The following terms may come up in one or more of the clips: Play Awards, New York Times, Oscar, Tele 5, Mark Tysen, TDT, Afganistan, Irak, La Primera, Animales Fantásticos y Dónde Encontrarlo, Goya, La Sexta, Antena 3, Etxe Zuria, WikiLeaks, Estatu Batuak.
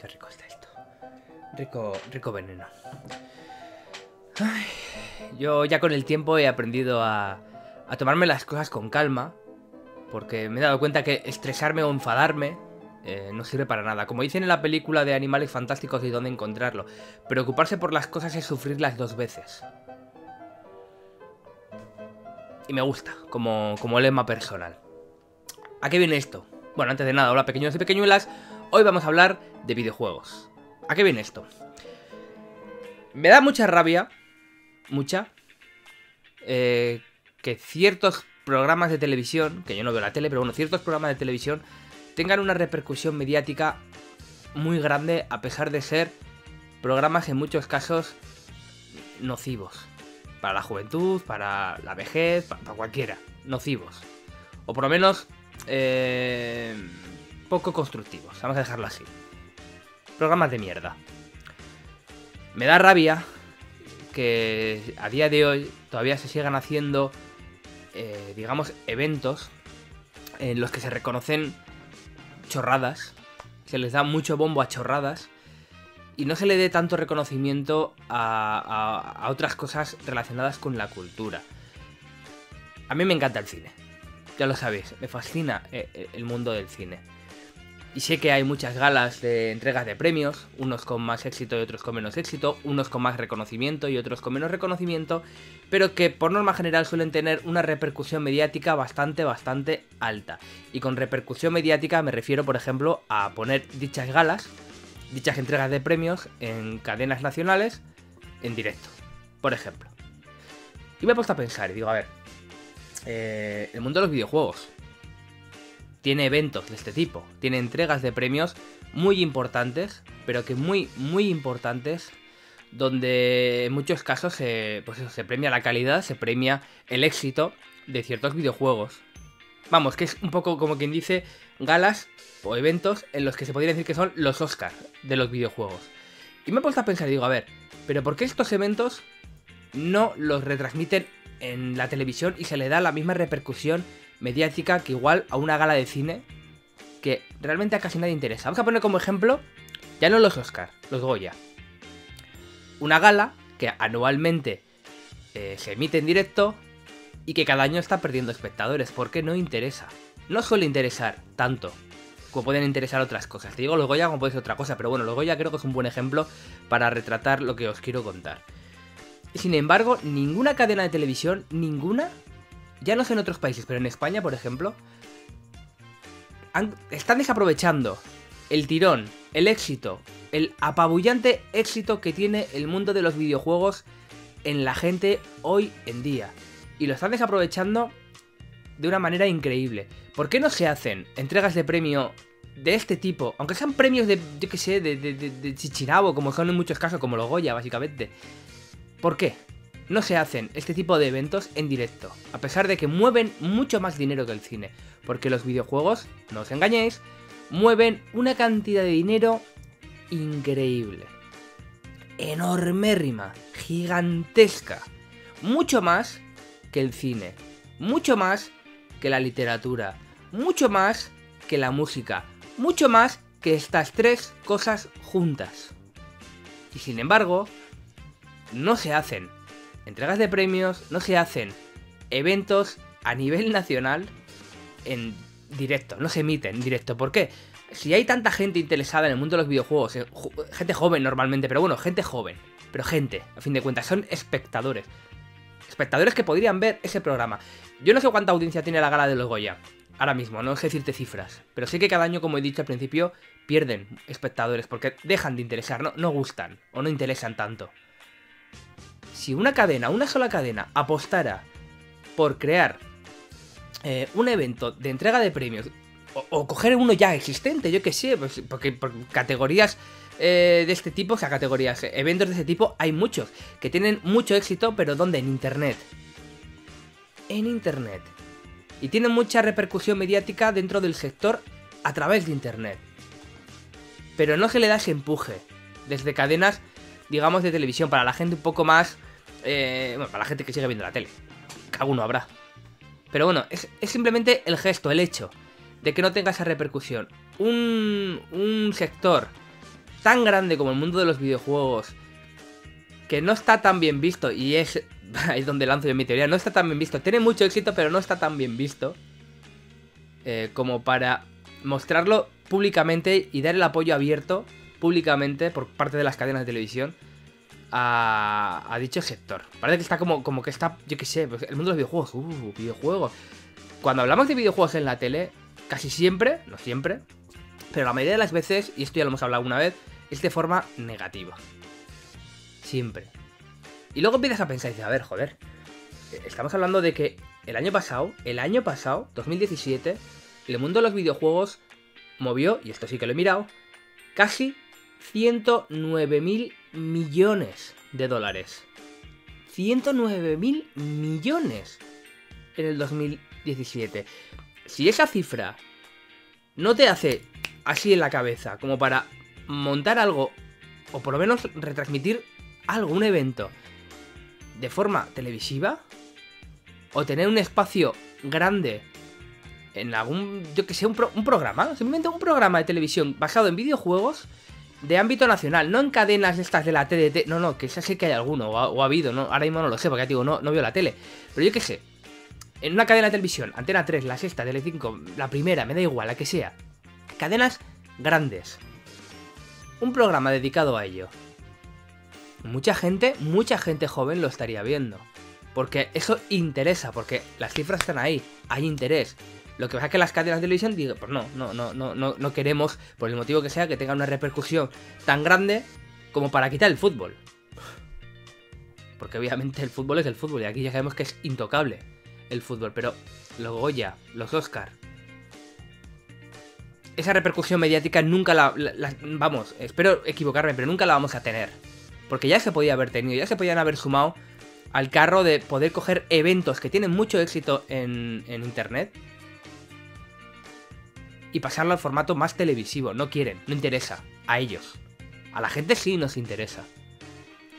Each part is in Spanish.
Qué rico está esto. Rico, rico veneno. Ay, yo ya con el tiempo he aprendido a tomarme las cosas con calma, porque me he dado cuenta que estresarme o enfadarme no sirve para nada. Como dicen en la película de Animales Fantásticos y Dónde Encontrarlo, preocuparse por las cosas es sufrirlas dos veces. Y me gusta, como lema personal. ¿A qué viene esto? Bueno, antes de nada, hola pequeños y pequeñuelas. Hoy vamos a hablar de videojuegos. ¿A qué viene esto? Me da mucha rabia, que ciertos programas de televisión, que yo no veo la tele, pero bueno, ciertos programas de televisión tengan una repercusión mediática muy grande a pesar de ser programas en muchos casos nocivos. Para la juventud, para la vejez, para cualquiera. Nocivos. O por lo menos poco constructivos, vamos a dejarlo así. Programas de mierda. Me da rabia que a día de hoy todavía se sigan haciendo, digamos, eventos en los que se reconocen chorradas, se les da mucho bombo a chorradas y no se le dé tanto reconocimiento a otras cosas relacionadas con la cultura. A mí me encanta el cine, ya lo sabéis, me fascina el mundo del cine. Y sé que hay muchas galas de entregas de premios, unos con más éxito y otros con menos éxito, unos con más reconocimiento y otros con menos reconocimiento, pero que por norma general suelen tener una repercusión mediática bastante alta. Y con repercusión mediática me refiero, por ejemplo, a poner dichas galas, dichas entregas de premios en cadenas nacionales en directo, por ejemplo. Y me he puesto a pensar y digo, a ver, el mundo de los videojuegos tiene eventos de este tipo, tiene entregas de premios muy importantes, pero que muy importantes, donde en muchos casos se premia la calidad, se premia el éxito de ciertos videojuegos. Vamos, que es un poco como quien dice galas o eventos en los que se podría decir que son los Oscar de los videojuegos. Y me he puesto a pensar y digo, a ver, ¿pero por qué estos eventos no los retransmiten en la televisión y se le da la misma repercusión mediática que igual a una gala de cine que realmente a casi nadie interesa? Vamos a poner como ejemplo, ya no los Oscar, los Goya. Una gala que anualmente se emite en directo y que cada año está perdiendo espectadores porque no interesa. No suele interesar tanto como pueden interesar otras cosas. Te digo los Goya como puede ser otra cosa, pero bueno, los Goya creo que es un buen ejemplo para retratar lo que os quiero contar. Sin embargo, ninguna cadena de televisión, ninguna, ya no sé en otros países, pero en España, por ejemplo, están desaprovechando el tirón, el éxito, el apabullante éxito que tiene el mundo de los videojuegos en la gente hoy en día. Y lo están desaprovechando de una manera increíble. ¿Por qué no se hacen entregas de premio de este tipo? Aunque sean premios de, yo qué sé, de chichinabo, como son en muchos casos, como los Goya, básicamente. ¿Por qué no se hacen este tipo de eventos en directo? A pesar de que mueven mucho más dinero que el cine. Porque los videojuegos, no os engañéis, mueven una cantidad de dinero increíble. Enormérrima, gigantesca. Mucho más que el cine. Mucho más que la literatura. Mucho más que la música. Mucho más que estas tres cosas juntas. Y sin embargo, no se hacen entregas de premios, no se hacen eventos a nivel nacional en directo, no se emiten en directo. ¿Por qué? Si hay tanta gente interesada en el mundo de los videojuegos, gente joven normalmente, pero bueno, gente joven, pero gente, a fin de cuentas, son espectadores. Espectadores que podrían ver ese programa. Yo no sé cuánta audiencia tiene la gala de los Goya ahora mismo, no sé decirte cifras, pero sé que cada año, como he dicho al principio, pierden espectadores porque dejan de interesar, no gustan o no interesan tanto. Si una cadena, una sola cadena, apostara por crear un evento de entrega de premios o coger uno ya existente, yo qué sé, pues, porque categorías de este tipo, o sea, categorías, eventos de este tipo, hay muchos que tienen mucho éxito, pero ¿dónde? En internet. En internet. Y tienen mucha repercusión mediática dentro del sector a través de internet. Pero no se le da ese empuje desde cadenas, digamos, de televisión, para la gente un poco más... bueno, para la gente que sigue viendo la tele, alguno habrá. Pero bueno, es simplemente el gesto, el hecho de que no tenga esa repercusión. Un sector tan grande como el mundo de los videojuegos, que no está tan bien visto, y es ahí donde lanzo yo mi teoría, no está tan bien visto, tiene mucho éxito pero no está tan bien visto como para mostrarlo públicamente y dar el apoyo abierto públicamente por parte de las cadenas de televisión a dicho sector. Parece que está como que está, yo qué sé, el mundo de los videojuegos, videojuegos. Cuando hablamos de videojuegos en la tele, casi siempre, no siempre, pero la mayoría de las veces, y esto ya lo hemos hablado una vez, es de forma negativa. Siempre. Y luego empiezas a pensar y dices, a ver, joder, estamos hablando de que el año pasado, 2017, el mundo de los videojuegos movió, y esto sí que lo he mirado, casi 109.000 millones de dólares. 109.000 millones en el 2017. Si esa cifra no te hace así en la cabeza, como para montar algo, o por lo menos retransmitir algo, un evento, de forma televisiva, o tener un espacio grande en algún, yo que sé, un programa, simplemente un programa de televisión basado en videojuegos de ámbito nacional, no en cadenas estas de la TDT, no, que ya sé que hay alguno, o ha habido, no, ahora mismo no lo sé, porque ya digo, no veo la tele, pero yo que sé, en una cadena de televisión, Antena 3, La Sexta, Tele 5, La Primera, me da igual, la que sea, cadenas grandes, un programa dedicado a ello. Mucha gente joven lo estaría viendo, porque eso interesa, porque las cifras están ahí, hay interés. Lo que pasa es que las cadenas de televisión digo, pues no queremos, por el motivo que sea, que tenga una repercusión tan grande como para quitar el fútbol. Porque obviamente el fútbol es el fútbol, y aquí ya sabemos que es intocable el fútbol, pero los Goya, los Oscar, esa repercusión mediática nunca vamos, espero equivocarme, pero nunca la vamos a tener. Porque ya se podía haber tenido, ya se podían haber sumado al carro de poder coger eventos que tienen mucho éxito en internet y pasarlo al formato más televisivo. No quieren, no interesa a ellos. A la gente sí nos interesa.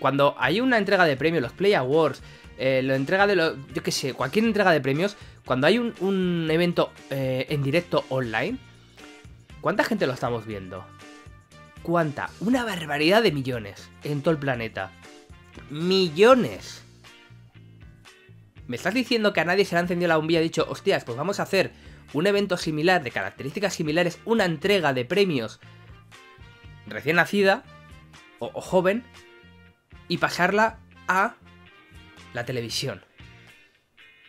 Cuando hay una entrega de premios, los Play Awards, la entrega de los, yo qué sé, cualquier entrega de premios, cuando hay un evento en directo online, ¿cuánta gente lo estamos viendo? ¿Cuánta? Una barbaridad de millones en todo el planeta. ¡Millones! ¿Me estás diciendo que a nadie se le ha encendido la bombilla y ha dicho, hostias, pues vamos a hacer un evento similar, de características similares, una entrega de premios recién nacida o joven, y pasarla a la televisión?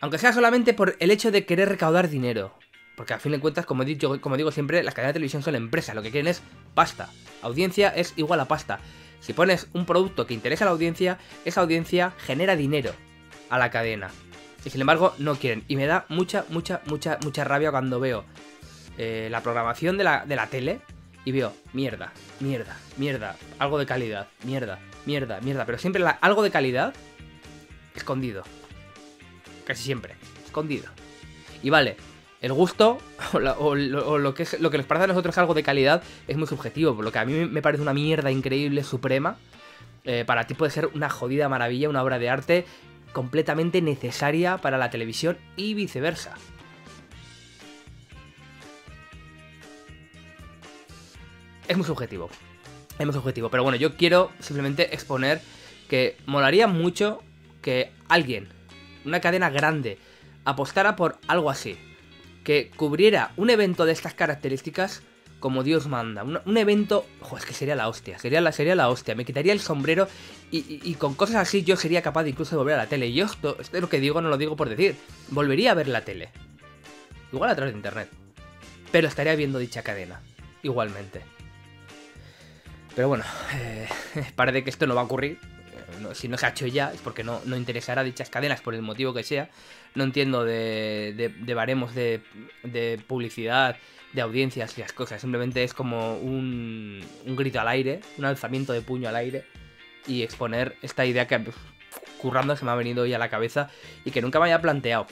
Aunque sea solamente por el hecho de querer recaudar dinero. Porque al fin de cuentas, como digo siempre, las cadenas de televisión son empresas, lo que quieren es pasta. Audiencia es igual a pasta. Si pones un producto que interesa a la audiencia, esa audiencia genera dinero a la cadena. Y sin embargo, no quieren. Y me da mucha rabia cuando veo la programación de la tele y veo mierda, algo de calidad, mierda. Pero siempre algo de calidad escondido. Casi siempre, escondido. Y vale, el gusto o lo que les parece a nosotros algo de calidad es muy subjetivo. Por lo que a mí me parece una mierda increíble, suprema. Para ti puede ser una jodida maravilla, una obra de arte completamente necesaria para la televisión y viceversa. Es muy subjetivo, pero bueno, yo quiero simplemente exponer que molaría mucho que alguien, una cadena grande, apostara por algo así, que cubriera un evento de estas características como Dios manda. Un evento, ojo, es que sería la hostia, sería la hostia. Me quitaría el sombrero y con cosas así yo sería capaz de incluso de volver a la tele. Y yo esto es lo que digo, no lo digo por decir. Volvería a ver la tele. Igual a través de internet. Pero estaría viendo dicha cadena. Igualmente. Pero bueno, parece que esto no va a ocurrir. Si no se ha hecho ya, es porque no interesará a dichas cadenas por el motivo que sea. No entiendo de baremos de publicidad, de audiencias y las cosas. Simplemente es como un grito al aire, un alzamiento de puño al aire y exponer esta idea que currando se me ha venido hoy a la cabeza y que nunca me había planteado.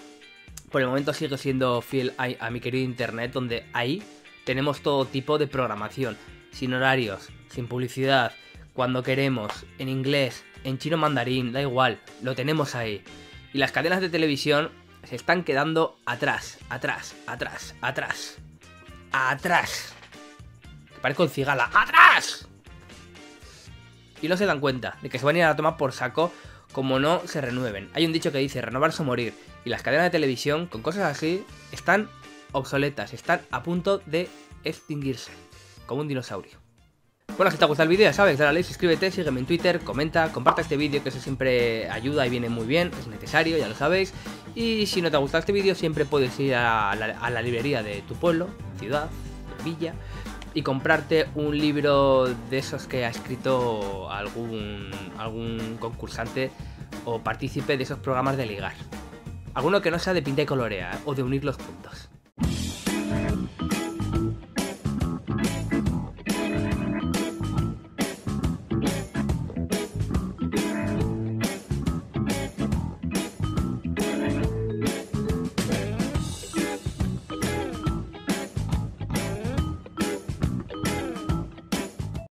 Por el momento sigo siendo fiel a mi querido internet, donde ahí tenemos todo tipo de programación, sin horarios, sin publicidad, cuando queremos, en inglés, en chino mandarín, da igual, lo tenemos ahí. Y las cadenas de televisión se están quedando atrás. Parezco un cigala. ¡Atrás! y no se dan cuenta de que se van a ir a la toma por saco como no se renueven. Hay un dicho que dice renovarse o morir, y las cadenas de televisión con cosas así están obsoletas, están a punto de extinguirse, como un dinosaurio. Bueno, si te ha gustado el vídeo ya sabes, dale a like, suscríbete, sígueme en Twitter, comenta, comparte este vídeo, que eso siempre ayuda y viene muy bien, es necesario, ya lo sabéis. Y si no te ha gustado este vídeo siempre puedes ir a la librería de tu pueblo, ciudad, villa, y comprarte un libro de esos que ha escrito algún concursante o partícipe de esos programas de ligar. Alguno que no sea de pinta y colorea, o de unir los puntos.